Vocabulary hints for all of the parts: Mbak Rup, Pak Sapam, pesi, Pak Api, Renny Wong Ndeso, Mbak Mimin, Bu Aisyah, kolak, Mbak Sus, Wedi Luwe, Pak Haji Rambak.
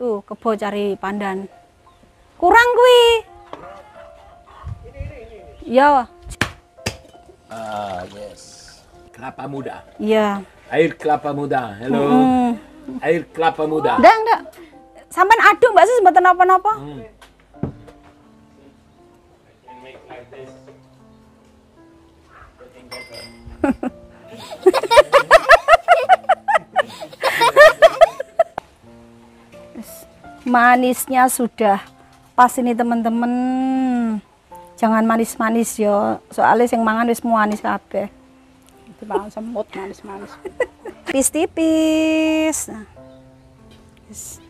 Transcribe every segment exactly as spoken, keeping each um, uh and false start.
Tuh, kebo cari pandan. Kurang kuwi. Ya. Ah, yes. Kelapa muda. Iya. Air kelapa muda. Halo. Mm. Air kelapa muda. Ndak, ndak. Sampean aduk Mbak Sus mboten napa-napa. Mm. Manisnya sudah pas ini teman-teman. Jangan manis-manis yo, soalnya sing mangan wis manis kabeh. Dipangan semut manis-manis. Tipis-tipis. Nah. Yes.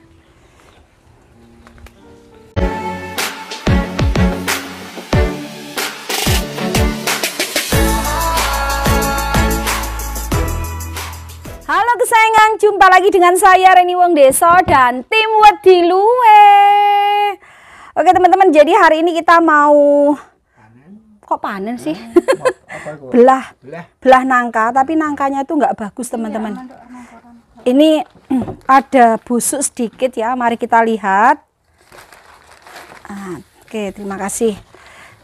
Halo kesayangan, jumpa lagi dengan saya Renny Wong Ndeso dan tim Wedi Luwe. Oke teman-teman, jadi hari ini kita mau panen. Kok panen sih? Hmm, belah, belah nangka, tapi nangkanya itu nggak bagus teman-teman. Ini ada busuk sedikit ya, mari kita lihat. Nah, oke, terima kasih.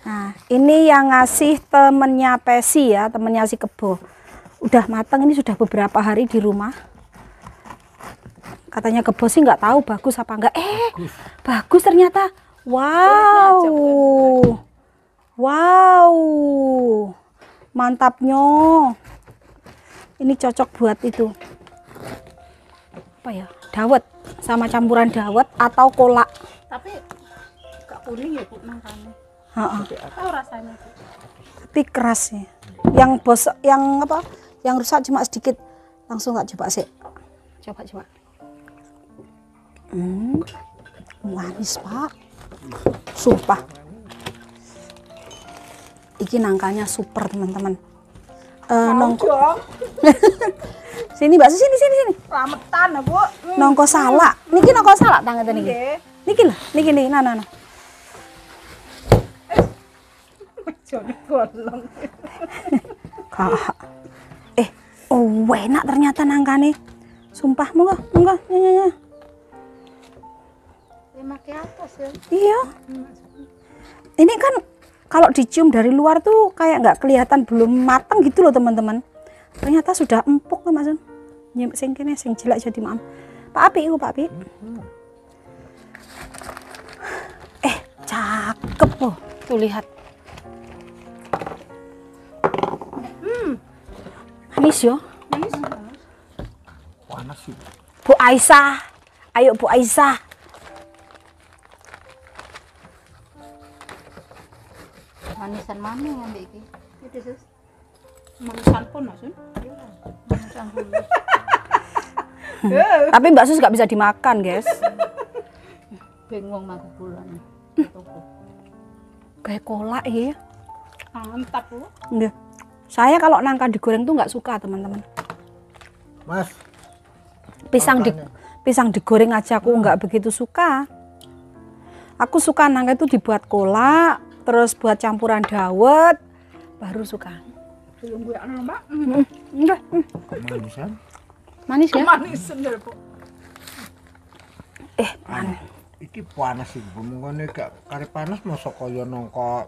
Nah, ini yang ngasih temennya Pesi ya, temennya si kebo. Udah matang, ini sudah beberapa hari di rumah. Katanya kebo sih nggak tahu bagus apa enggak. Eh, bagus, bagus ternyata. Wow, wow, mantapnya. Ini cocok buat itu apa ya? Dawet, sama campuran dawet atau kolak. Tapi nggak kuning ya Bu nangkanya. Heeh. Tahu rasanya. Tapi keras sih. Yang bos, yang apa? Yang rusak cuma sedikit, langsung nggak coba sih, coba coba hmm, manis Pak, sumpah ini nangkanya super teman-teman. Uh, nongko sini Mbak Sus, sini sini sini rametan Bu. Hmm. Nongko salah niki, nongko salah tangan niki niki lah niki nih nah nah nah jadi golong kak. Oh, enak ternyata nangkane. Sumpah, monggo, monggo. Iya, ya. Iya. Ini kan kalau dicium dari luar tuh kayak nggak kelihatan, belum matang gitu loh teman-teman. Ternyata sudah empuk, Mas. Nyimpen sing kene sing jelek jadi maaf. Pak Api, Pak Api. Eh, cakep loh. Tuh lihat. Manis yo. Manis. Panas sih. Bu Aisyah. Ayo Bu Aisyah. Manisan mana yang ambek iki? Iki Sus. Manisan pun Mas. Iya. Manisan pun. Tapi Mbak Sus gak bisa dimakan, guys. Bengong mangku bulan. Kayak kolak ya. Mantap, Bu. Nggih. Saya kalau nangka digoreng tuh nggak suka teman-teman. Mas, pisang di, pisang digoreng aja aku nggak hmm. begitu suka. Aku suka nangka itu dibuat kolak, terus buat campuran dawet, baru suka. Manisan? Manis ya? Manisan ya Bu. Eh, panas. Iki panas sih Bu, mungkin gak kare panas masuk kaya nangka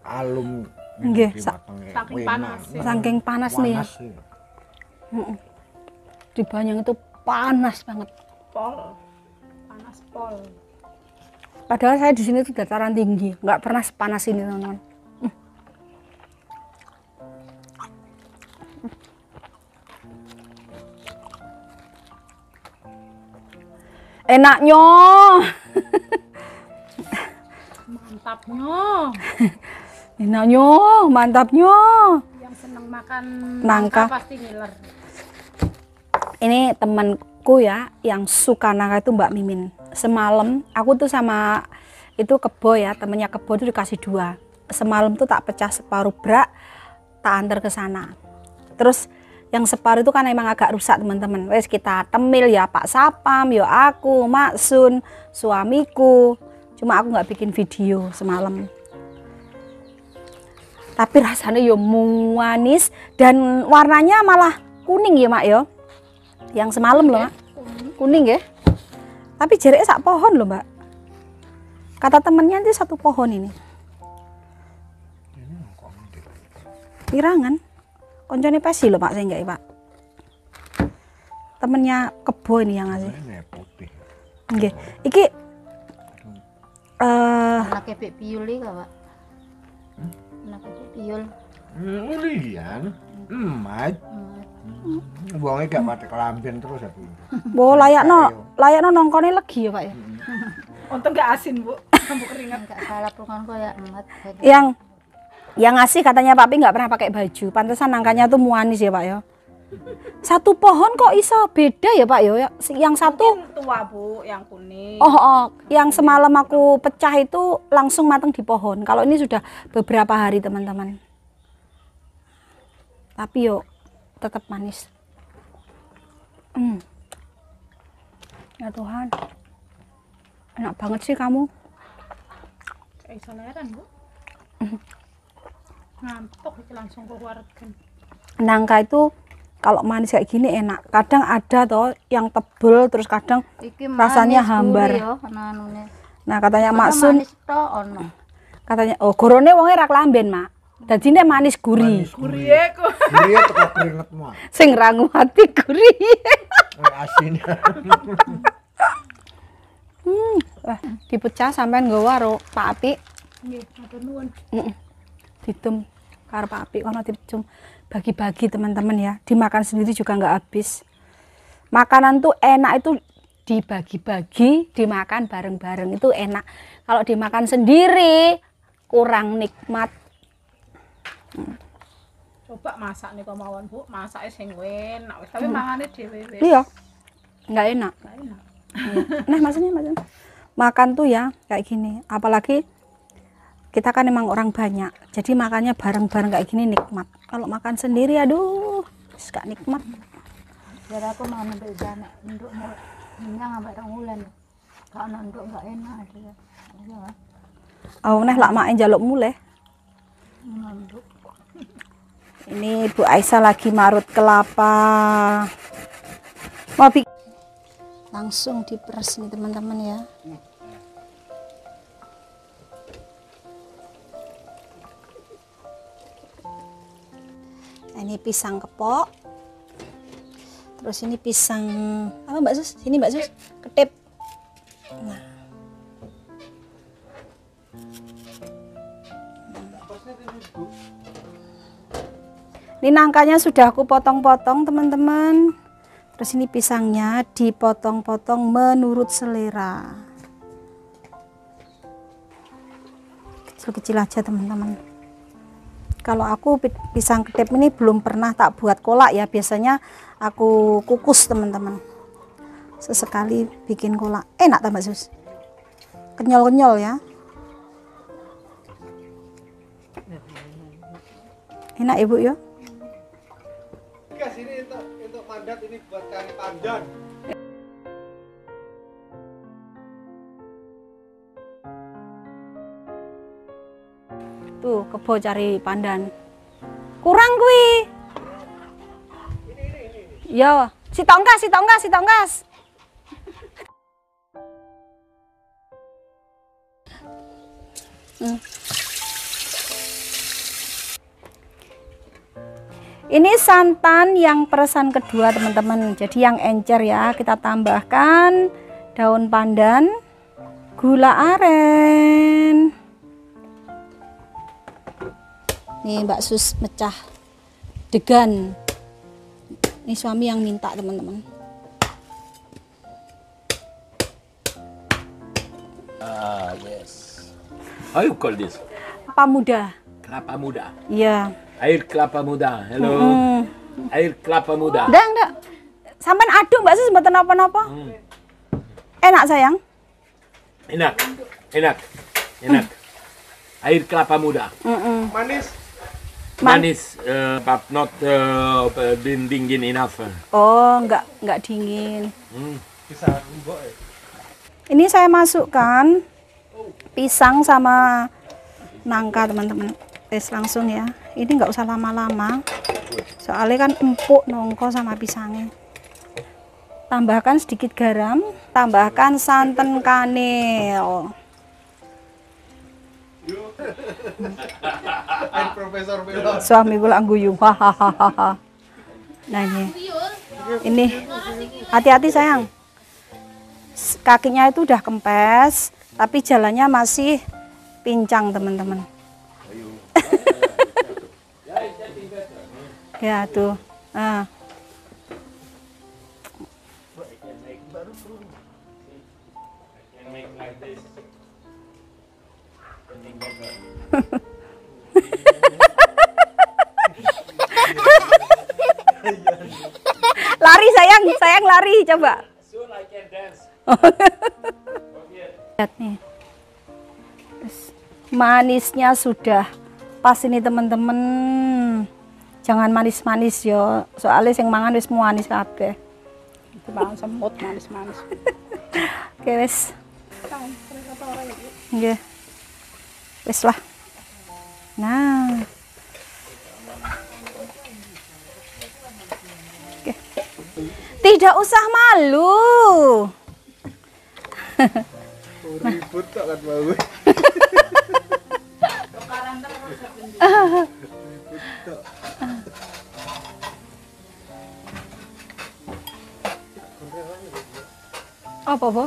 alum. Nggih, saking panas. Saking panas nih. Ya. Heeh. Di Banyang itu panas banget. Pol. Panas pol. Padahal saya di sini tuh dataran tinggi, nggak pernah sepanas ini, teman-teman. Enaknya. Mantapnya. Enaknya, mantapnya. Yang senang makan nangka pasti ngiler. Ini temanku ya, yang suka nangka itu Mbak Mimin. Semalam aku tuh sama itu kebo ya, temennya kebo itu dikasih dua. Semalam tuh tak pecah separuh brak, tak antar ke sana. Terus yang separuh itu kan emang agak rusak teman-teman. Wes kita temil ya Pak Sapam, yo aku, Mak Sun, suamiku. Cuma aku nggak bikin video semalam. Tapi rasanya yo manis dan warnanya malah kuning ya Mak yo. Yang semalam loh Mak. Kuning ya. Tapi jaraknya sak pohon loh Mbak. Kata temennya nanti satu pohon ini. Irangan. Koncone pesi loh Pak, saya enggak ya Pak. Temennya kebo ini yang ngasih. Oke, iki eh pakai piul iki Pak. Pakai piul. Mulian, emat. Buangnya gak mati kelamben terus aku. Bo layakno, layakno nongkone legi ya Pak ya. Untung gak asin Bu, kamu keringat. Gak salah punganku ya emat. Yang yang ngasih katanya Pak Api nggak pernah pakai baju, pantesan angkanya tuh muanis ya Pak ya. Satu pohon kok iso beda ya Pak yo, yang satu mungkin tua Bu, yang kuning. Oh, oh, yang semalam aku pecah itu langsung matang di pohon. Kalau ini sudah beberapa hari teman-teman. Tapi yo tetap manis. Hmm. Ya Tuhan, enak banget sih kamu. Kayak iso leran Bu. Ngantuk langsung keluarkan. Nangka itu kalau manis kayak gini enak. Kadang ada toh yang tebel, terus kadang rasanya hambar. Yo, nah katanya Mak Sun, katanya oh gorone wonge ra kelamben Mak. Dadi nek manis gurih. Gurih kok. Gurih teko keringet Mak. Sing ra nguati gurih. Asin. Hmm, wah dipecah sampean nggo warung Pak Api. Nggih, matur nuwun. Heeh. Ditem karo Pak Api ono dipecum. Bagi-bagi teman-teman ya, dimakan sendiri juga nggak habis. Makanan tuh enak itu dibagi-bagi, dimakan bareng-bareng itu enak. Kalau dimakan sendiri kurang nikmat. Hmm. Coba masak nih kemauan Bu, masaknya sing enak, tapi hmm. makannya dhewe. Iya, nggak enak. Nggak enak. Nah maksudnya, maksudnya makan tuh ya kayak gini, apalagi kita kan emang orang banyak, jadi makannya bareng-bareng kayak gini nikmat. Kalau makan sendiri, aduh, gak nikmat. Jadi aku makan sampai jana, untuk mau minyak sampai rangulan. Kalau nunduk gak enak, dia. Oh, neh lak main jaluk mulai. Nunduk. Ini Bu Aisyah lagi marut kelapa. Mau bikin langsung diperes nih teman-teman ya. Ini pisang kepok, terus ini pisang apa Mbak Sus? Sini Mbak Sus, ketip. Nah, ini nangkanya sudah aku potong-potong teman-teman. Terus ini pisangnya dipotong-potong menurut selera. Kecil-kecil aja teman-teman. Kalau aku pisang kedep ini belum pernah tak buat kolak ya, biasanya aku kukus teman-teman. Sesekali bikin kolak enak tambah Sus, kenyal-kenyal ya, enak ibu ya. Ini untuk untuk pandan, ini buat kari pandan. Tuh kebo cari pandan kurang kui yo si tongkas si tongkas si tongkas hmm. Ini santan yang peresan kedua teman-teman, jadi yang encer ya, kita tambahkan daun pandan, gula aren. Nih Mbak Sus mecah degan. Ini suami yang minta teman-teman. Ah yes. How you call this? Kelapa muda. Kelapa muda. Iya. Yeah. Air kelapa muda. Hello. Mm. Air kelapa muda. Ndak ndak. Sampean aduk Mbak Sus mboten apa-apa. Mm. Enak sayang. Enak. Enak. Enak. Mm. Air kelapa muda. Mm -mm. Manis. Manis, uh, but not uh, been dingin enough. Oh, enggak, enggak dingin. Hmm. Ini saya masukkan pisang sama nangka, teman-teman. Tes langsung ya. Ini enggak usah lama-lama. Soalnya kan empuk nongko sama pisangnya. Tambahkan sedikit garam, tambahkan santan kanel. Suami kula ngguyu. Nah ini, ini hati-hati sayang. Kakinya itu udah kempes, tapi jalannya masih pincang teman-teman. Ya tuh. Nah. Lari sayang, sayang lari coba. Lihat nih, manisnya sudah pas ini teman-teman. Jangan manis-manis yo, soalnya yang mangan wis manis kabeh. Bang semut manis-manis. Oke wis. Nggih. Wis lah. Nah. Oke. Tidak usah malu. Ribut tak kan malu. Apa, Bo?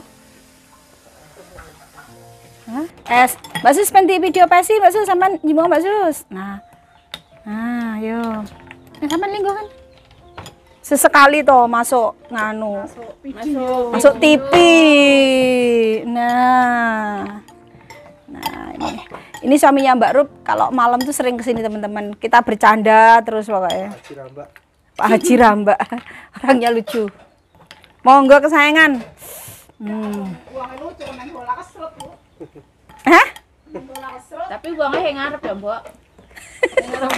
Hah? Es. Mbak Sus penti video pasti Mbak Sus sampean nyimbo Mbak Sus. Nah. Nah, yo. Nah, sampean linggo kan. Sesekali toh masuk nganu. Masuk video. Masuk T V. Nah. Nah, ini. Ini suaminya Mbak Rup kalau malam tuh sering kesini teman-teman. Kita bercanda terus pokoknya. Pak Haji Rambak. Pak Haji Rambak. Orangnya lucu. Monggo kesayangan. Hmm. Uangnya lu cuma main bola kesrut, Bu. Hah? Bola kesrut. Tapi uangnya yang ngarep ya, Mbok. Yang ngarep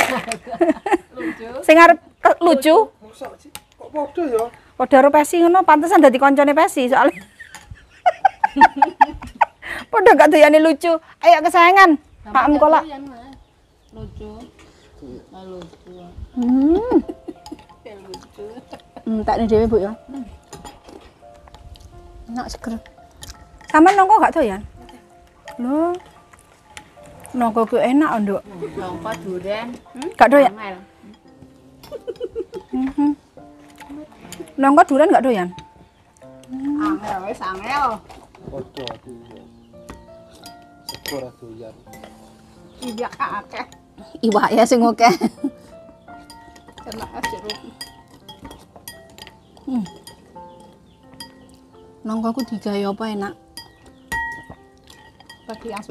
lucu. Sing ngarep lucu. Mosok sih. Kok podo ya? Podo karo Pesi ngono, pantesan dadi koncone Pesi soalnya. Podo gak doyane lucu. Ayo kesayangan. Pak Mkola. Lucu. Nah, lucu. Hmm. Lucu. Hmm, takne dhewe, Bu ya. Enak seger. Sama nongko gak doyan? Loh. Nongko ku enak, Nduk. Nongko durian. Hmm? Gak doyan. Mhm. Nongko durian gak doyan? Hmm. Angel wis angel. Ojo aku. Seger doyan. Iya akeh. Iwake sing akeh. Enak jeruk. Hmm. Nongkoku digawe apa enak?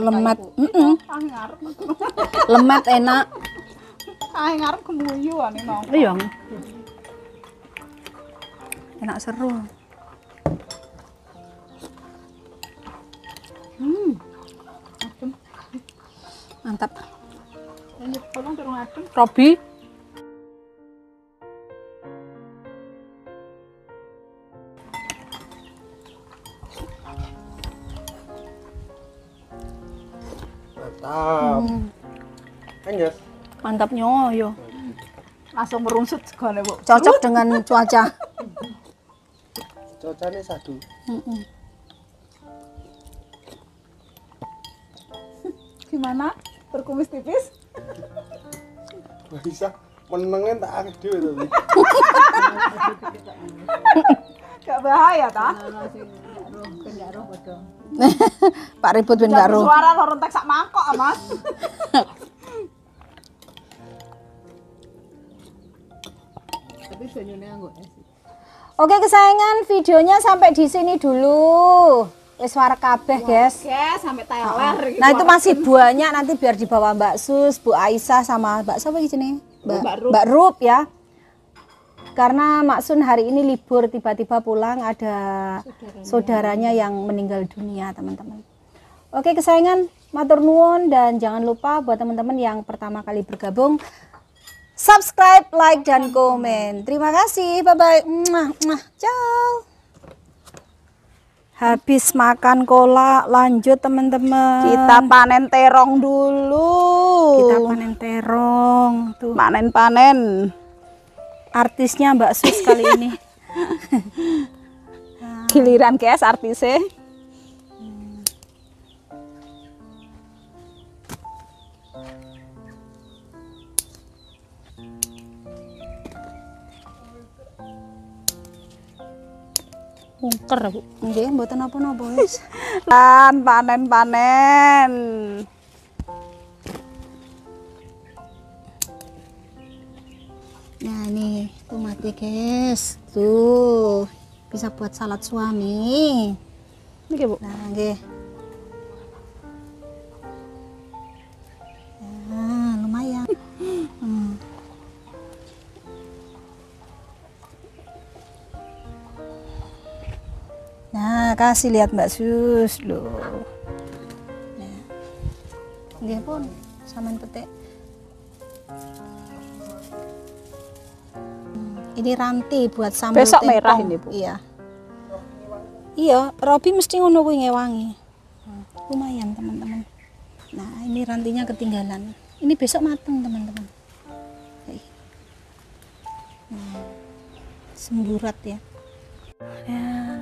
Lemet, mm -mm. Lemet enak. Ae ngarep kemuyu ane nongko. Iya. Enak seru. Hmm. Mantap. Ini tolong turun adem. Robi. Mantapnya, yo. Langsung merungsut segala, Bu. Cocok dengan cuaca. Cuacanya sadu. Mm -mm. Gimana? Berkumis tipis? Gak bisa. Menengin tak akeh dhewe tapi. Gak bahaya ta? Pak ribut ben gak roh. Suara loro entek sak mangkok, Mas. Oke kesayangan, videonya sampai di sini dulu. Wis warek kabeh, guys. Oke, sampai teler. Oh. Nah, itu masih banyak nanti biar dibawa Mbak Sus, Bu Aisyah sama Mbak siapa di sini? Mbak Mbak Rup. Mbak Rup ya. Karena Mak Sun hari ini libur, tiba-tiba pulang ada saudaranya, saudaranya yang meninggal dunia, teman-teman. Oke kesayangan, matur nuwun dan jangan lupa buat teman-teman yang pertama kali bergabung, subscribe, like, dan komen. Terima kasih. Bye-bye. Ciao. Habis makan kolak, lanjut teman-teman. Kita panen terong dulu. Kita panen terong. Tuh. Panen-panen. Artisnya Mbak Sus kali ini. Giliran guys artisnya. Mungker Bu. Nggih, mboten napa-napa wis. Lan panen-panen. Nah, ini tomatnya guys. Tuh, bisa buat salad suami. Nggih, Bu. Nah, nggih. Nah, lumayan. Hmm. Nah, kasih lihat Mbak Sus loh. Nah. Nggih pun sampean petik. Hmm, ini ranti buat sambal besok tempong. Merah ini, Bu. Iya. Iya, Robi mesti ngono kuwi ngewangi. Hmm. Lumayan, teman-teman. Nah, ini rantinya ketinggalan. Ini besok mateng, teman-teman. Nah, semburat ya. Nah.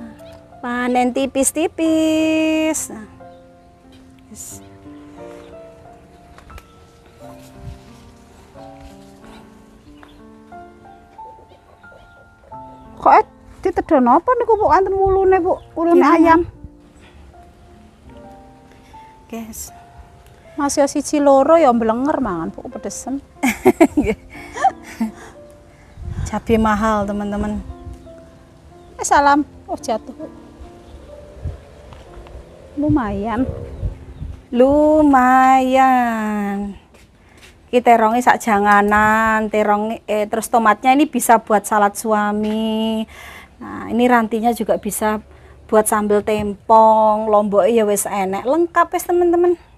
Panen tipis-tipis. Nah. Yes. Kok ditedhon apa niku Bu wonten wulune Bu, wulune ayam. Guys. Masih siji loro ya mblenger mangan Bu pedesen. Cabai mahal, teman-teman. Eh, salam. Oh, jatuh. Lumayan, lumayan. Kita terongi sak janganan, terongi eh, terus tomatnya ini bisa buat salad suami. Nah, ini rantinya juga bisa buat sambal tempong, lombok ya wes enek, lengkap wes teman-teman.